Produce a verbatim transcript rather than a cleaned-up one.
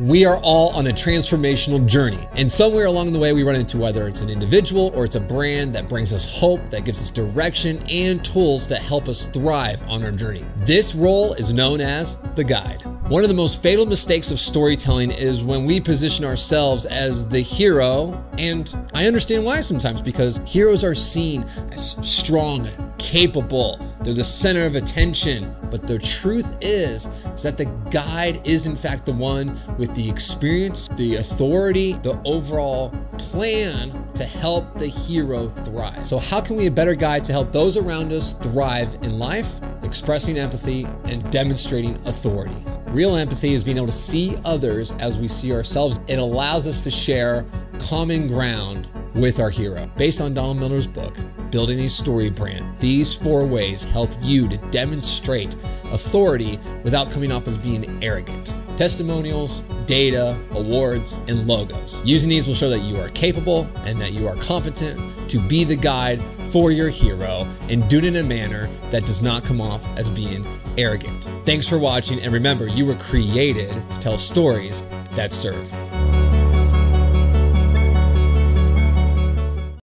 We are all on a transformational journey, and somewhere along the way we run into whether it's an individual or it's a brand that brings us hope, that gives us direction and tools to help us thrive on our journey. This role is known as the guide. One of the most fatal mistakes of storytelling is when we position ourselves as the hero, and I understand why sometimes, because heroes are seen as strong, capable, they're the center of attention. But the truth is, is that the guide is in fact the one with the experience, the authority, the overall plan to help the hero thrive. So how can we be a better guide to help those around us thrive in life? Expressing empathy and demonstrating authority. Real empathy is being able to see others as we see ourselves. It allows us to share common ground with our hero. Based on Donald Miller's book, Building a Story Brand, these four ways help you to demonstrate authority without coming off as being arrogant. Testimonials, data, awards, and logos. Using these will show that you are capable and that you are competent to be the guide for your hero, and do it in a manner that does not come off as being arrogant. Thanks for watching, and remember, you were created to tell stories that serve.